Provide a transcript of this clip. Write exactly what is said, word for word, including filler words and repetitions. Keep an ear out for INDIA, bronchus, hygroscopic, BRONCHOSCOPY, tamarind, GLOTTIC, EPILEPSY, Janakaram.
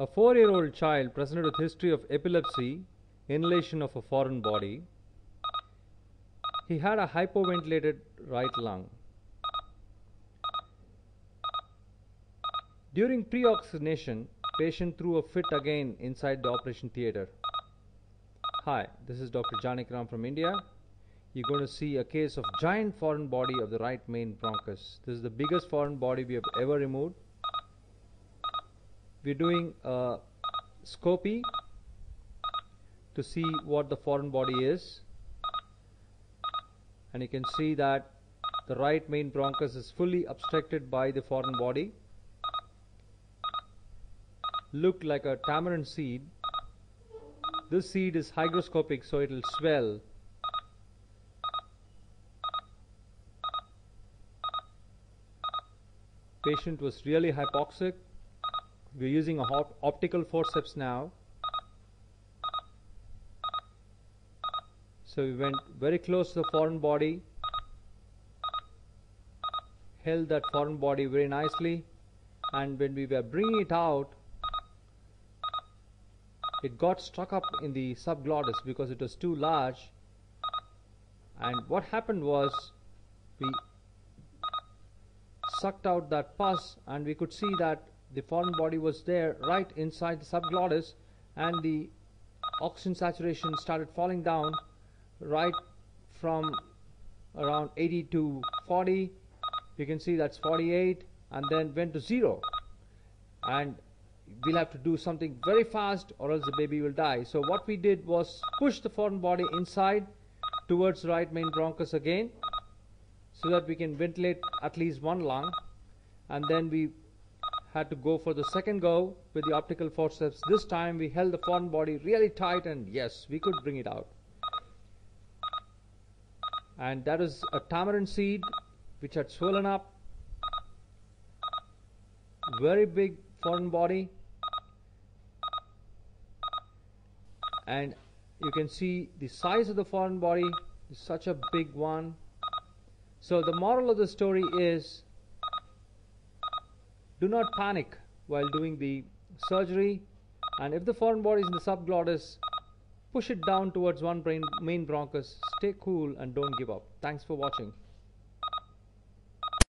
A four-year-old child presented with history of epilepsy, inhalation of a foreign body. He had a hypoventilated right lung. During pre-oxygenation, patient threw a fit again inside the operation theater. Hi, this is Doctor Janakaram from India. You're going to see a case of giant foreign body of the right main bronchus. This is the biggest foreign body we have ever removed. We're doing a scopy to see what the foreign body is. And you can see that the right main bronchus is fully obstructed by the foreign body. Looked like a tamarind seed. This seed is hygroscopic, so it will swell. Patient was really hypoxic. We're using a hot optical forceps now. So we went very close to the foreign body, held that foreign body very nicely, and when we were bringing it out, it got stuck up in the subglottis because it was too large. And what happened was, we sucked out that pus, and we could see that the foreign body was there right inside the subglottis, and the oxygen saturation started falling down right from around eighty to forty. You can see that's forty-eight, and then went to zero, and we'll have to do something very fast or else the baby will die. So what we did was push the foreign body inside towards right main bronchus again, so that we can ventilate at least one lung, and then we had to go for the second go with the optical forceps. This time we held the foreign body really tight, and yes, we could bring it out. And that is a tamarind seed which had swollen up, very big foreign body, and you can see the size of the foreign body is such a big one. So the moral of the story is, do not panic while doing the surgery, and if the foreign body is in the subglottis, push it down towards one brain, main bronchus. Stay cool and don't give up. Thanks for watching.